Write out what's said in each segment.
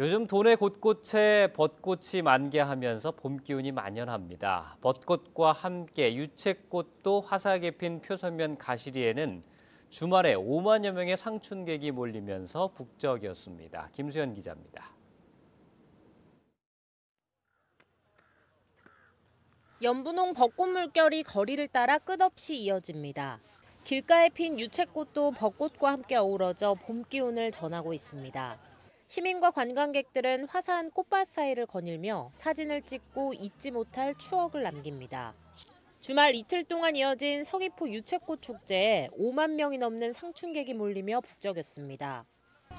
요즘 도내 곳곳에 벚꽃이 만개하면서 봄 기운이 만연합니다. 벚꽃과 함께 유채꽃도 화사하게 핀 표선면 가시리에는 주말에 5만여 명의 상춘객이 몰리면서 북적이었습니다. 김수연 기자입니다. 연분홍 벚꽃 물결이 거리를 따라 끝없이 이어집니다. 길가에 핀 유채꽃도 벚꽃과 함께 어우러져 봄 기운을 전하고 있습니다. 시민과 관광객들은 화사한 꽃밭 사이를 거닐며 사진을 찍고 잊지 못할 추억을 남깁니다. 주말 이틀 동안 이어진 서귀포 유채꽃 축제에 5만 명이 넘는 상춘객이 몰리며 북적였습니다.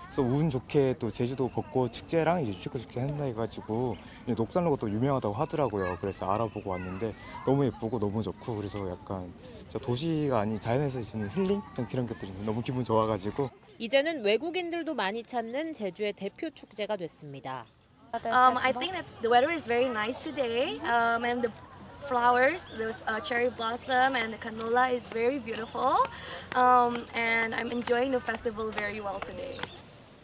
그래서 운 좋게 또 제주도 벚꽃 축제랑 이제 유채꽃 축제 한다 해가지고 녹산로가 또 유명하다고 하더라고요. 그래서 알아보고 왔는데 너무 예쁘고 너무 좋고 그래서 약간 진짜 도시가 아닌 자연에서 주는 힐링 그런 것들이 너무 기분 좋아가지고. 이제는 외국인들도 많이 찾는 제주의 대표 축제가 됐습니다. I think that the weather is very nice today. And the flowers, those cherry blossom and the canola is very beautiful. And I'm enjoying the festival very well today.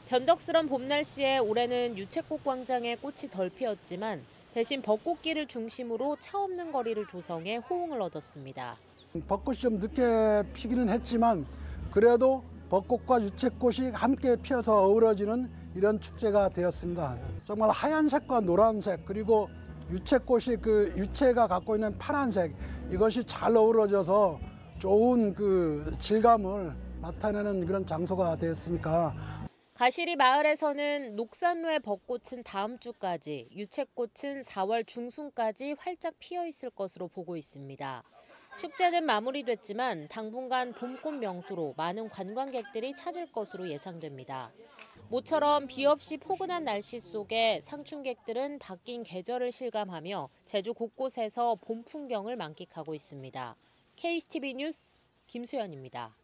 변덕스런 봄 날씨에 올해는 유채꽃 광장에 꽃이 덜 피었지만 대신 벚꽃길을 중심으로 차없는 거리를 조성해 호응을 얻었습니다. 벚꽃이 좀 늦게 피기는 했지만 그래도 벚꽃과 유채꽃이 함께 피어서 어우러지는 이런 축제가 되었습니다. 정말 하얀색과 노란색 그리고 유채꽃이 그 유채가 갖고 있는 파란색 이것이 잘 어우러져서 좋은 그 질감을 나타내는 그런 장소가 되었으니까. 가시리 마을에서는 녹산로의 벚꽃은 다음 주까지, 유채꽃은 4월 중순까지 활짝 피어 있을 것으로 보고 있습니다. 축제는 마무리됐지만 당분간 봄꽃 명소로 많은 관광객들이 찾을 것으로 예상됩니다. 모처럼 비 없이 포근한 날씨 속에 상춘객들은 바뀐 계절을 실감하며 제주 곳곳에서 봄 풍경을 만끽하고 있습니다. KCTV 뉴스 김수연입니다.